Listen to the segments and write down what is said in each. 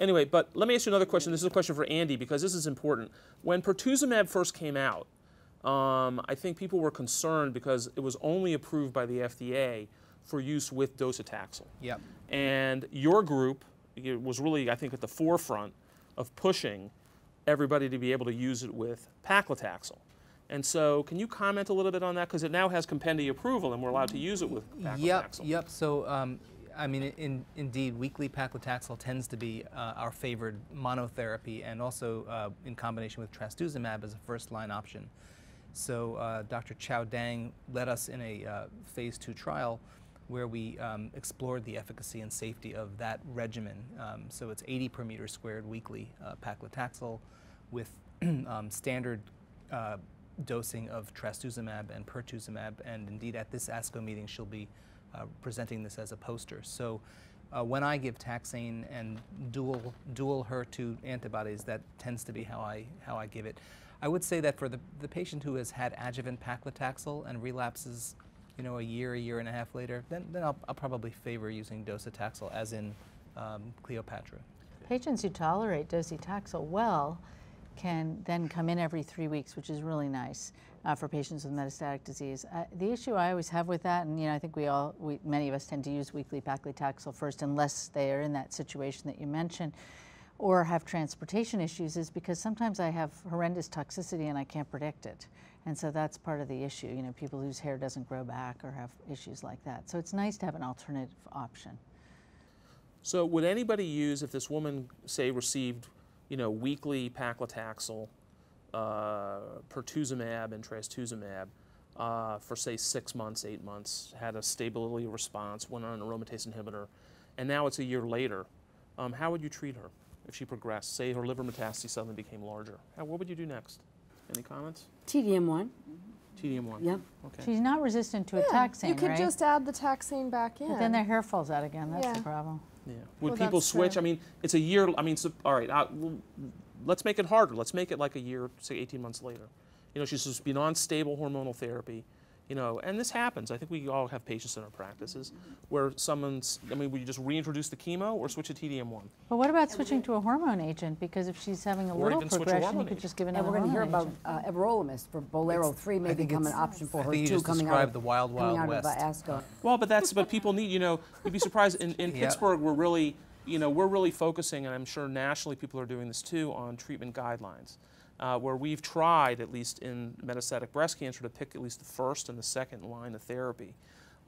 Anyway, but let me ask you another question. This is a question for Andy because this is important. When pertuzumab first came out, I think people were concerned because it was only approved by the FDA for use with docetaxel. Yep. And your group was really, I think, at the forefront of pushing everybody to be able to use it with paclitaxel. And so can you comment a little bit on that? Because it now has compendia approval and we're allowed to use it with paclitaxel. Yep. So, I mean, indeed, weekly paclitaxel tends to be our favored monotherapy and also in combination with trastuzumab as a first-line option. So Dr. Chou Dang led us in a phase 2 trial where we explored the efficacy and safety of that regimen. So it's 80 per meter squared weekly paclitaxel with standard dosing of trastuzumab and pertuzumab, and indeed at this ASCO meeting she'll be presenting this as a poster. So when I give taxane and dual HER2 antibodies, that tends to be how I give it. I would say that for the patient who has had adjuvant paclitaxel and relapses, you know, a year and a half later, then I'll probably favor using docetaxel, as in Cleopatra. Patients who tolerate docetaxel well can then come in every 3 weeks, which is really nice for patients with metastatic disease. The issue I always have with that, and you know, I think many of us tend to use weekly paclitaxel first, unless they are in that situation that you mentioned, or have transportation issues, is because sometimes I have horrendous toxicity and I can't predict it. And so that's part of the issue, you know, people whose hair doesn't grow back or have issues like that. So it's nice to have an alternative option. So would anybody use, if this woman, say, received, you know, weekly paclitaxel, pertuzumab and trastuzumab for, say, 6 months, 8 months, had a stability response, went on an aromatase inhibitor, and now it's a year later, how would you treat her if she progressed? Say her liver metastases suddenly became larger. What would you do next? Any comments? TDM1. TDM1. Yep. Okay. She's not resistant to a taxane, you could just add the taxane back in. But then their hair falls out again. That's the problem. Yeah. Would people switch? True. I mean, it's a year. I mean, so, all right, let's make it harder. Let's make it like a year, say 18 months later. You know, she's just been on stable hormonal therapy. You know, and this happens. I think we all have patients in our practices where someone's, I mean, would you just reintroduce the chemo or switch to TDM1? But what about switching to a hormone agent? Because if she's having a little progression, you could just give another hormone agent. And we're going to hear about everolimus for Bolero 3 may become an option for HER2 coming out. I think you just described the wild west. ASCO. Well, but that's what people need, you know. You'd be surprised. In Pittsburgh, we're really, you know, we're really focusing, and I'm sure nationally people are doing this too, on treatment guidelines. Where we've tried, at least in metastatic breast cancer, to pick at least the first and the second line of therapy.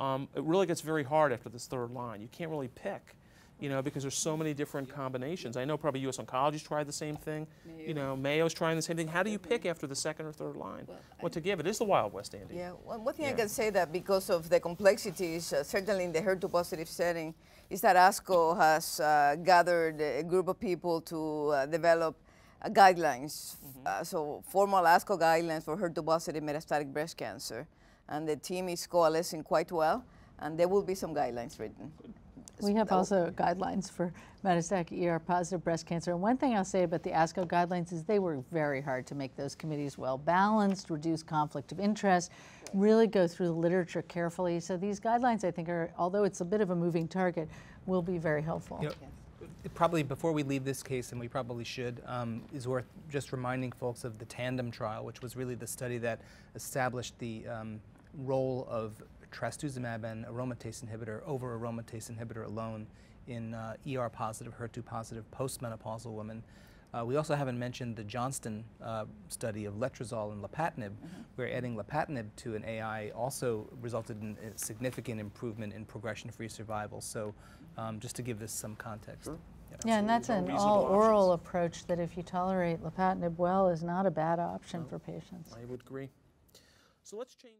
It really gets very hard after this third line. You can't really pick, you know, because there's so many different combinations. I know probably U.S. Oncology's tried the same thing. You know, Mayo's trying the same thing. How do you pick after the second or third line what to give? It is the Wild West, Andy. Yeah, one thing I can say that because of the complexities, certainly in the HER2 positive setting, is that ASCO has gathered a group of people to develop guidelines, so formal ASCO guidelines for HER2-positive metastatic breast cancer, and the team is coalescing quite well, and there will be some guidelines written. We have also guidelines for metastatic ER-positive breast cancer, and one thing I'll say about the ASCO guidelines is they were very hard to make those committees well-balanced, reduce conflict of interest, really go through the literature carefully, so these guidelines, I think, are, although it's a bit of a moving target, will be very helpful. Yep. Yes. Probably before we leave this case, and we probably should, is worth just reminding folks of the TANDEM trial, which was really the study that established the role of trastuzumab and aromatase inhibitor over aromatase inhibitor alone in ER-positive, HER2-positive, postmenopausal women. We also haven't mentioned the Johnston study of letrozole and lapatinib, where adding lapatinib to an AI also resulted in a significant improvement in progression-free survival. So just to give this some context. Sure. Yeah, and that's an all-oral approach that if you tolerate lapatinib well is not a bad option for patients. I would agree. So let's change.